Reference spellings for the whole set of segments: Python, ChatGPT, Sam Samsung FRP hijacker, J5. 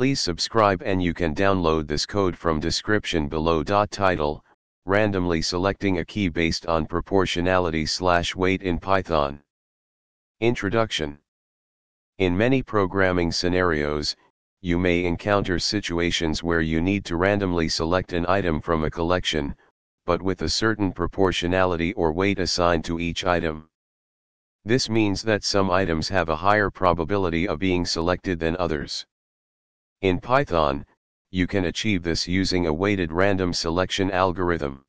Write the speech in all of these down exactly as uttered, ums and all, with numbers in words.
Please subscribe, and you can download this code from description below. Title: randomly selecting a key based on proportionality slash weight in Python. Introduction. In many programming scenarios, you may encounter situations where you need to randomly select an item from a collection, but with a certain proportionality or weight assigned to each item. This means that some items have a higher probability of being selected than others. In Python, you can achieve this using a weighted random selection algorithm.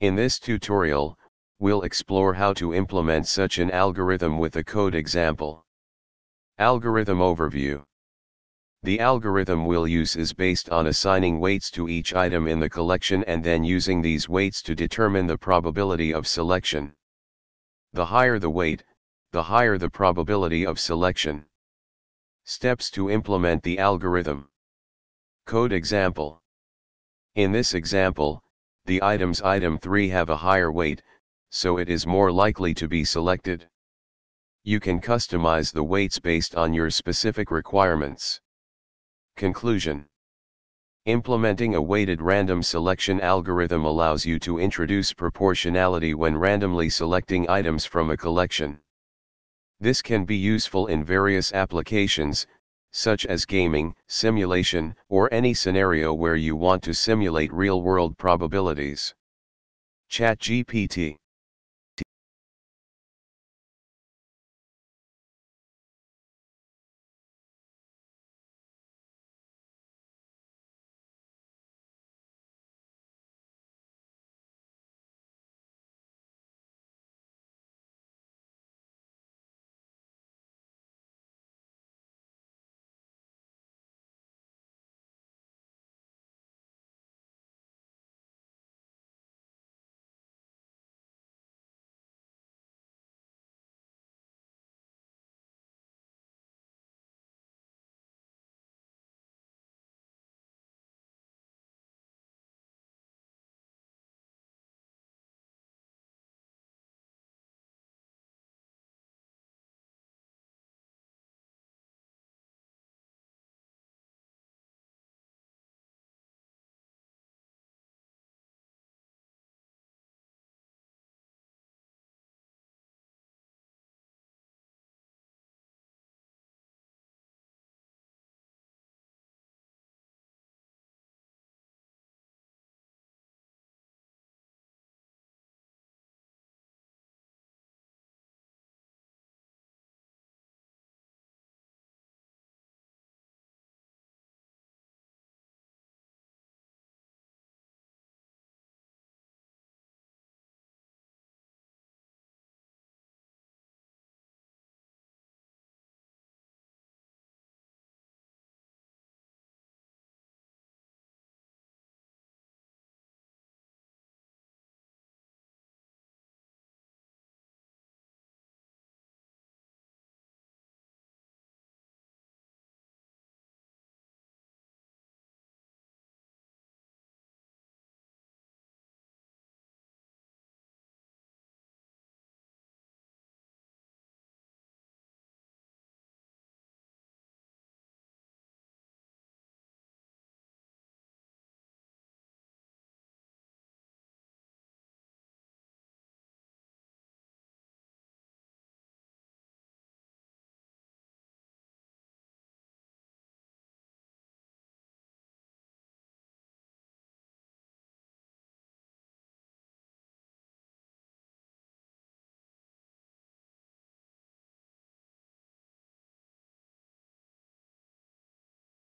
In this tutorial, we'll explore how to implement such an algorithm with a code example. Algorithm overview. The algorithm we'll use is based on assigning weights to each item in the collection and then using these weights to determine the probability of selection. The higher the weight, the higher the probability of selection. Steps to implement the algorithm. Code example. In this example, the items item three have a higher weight, so it is more likely to be selected. You can customize the weights based on your specific requirements. Conclusion. Implementing a weighted random selection algorithm allows you to introduce proportionality when randomly selecting items from a collection. This can be useful in various applications, such as gaming, simulation, or any scenario where you want to simulate real-world probabilities. ChatGPT.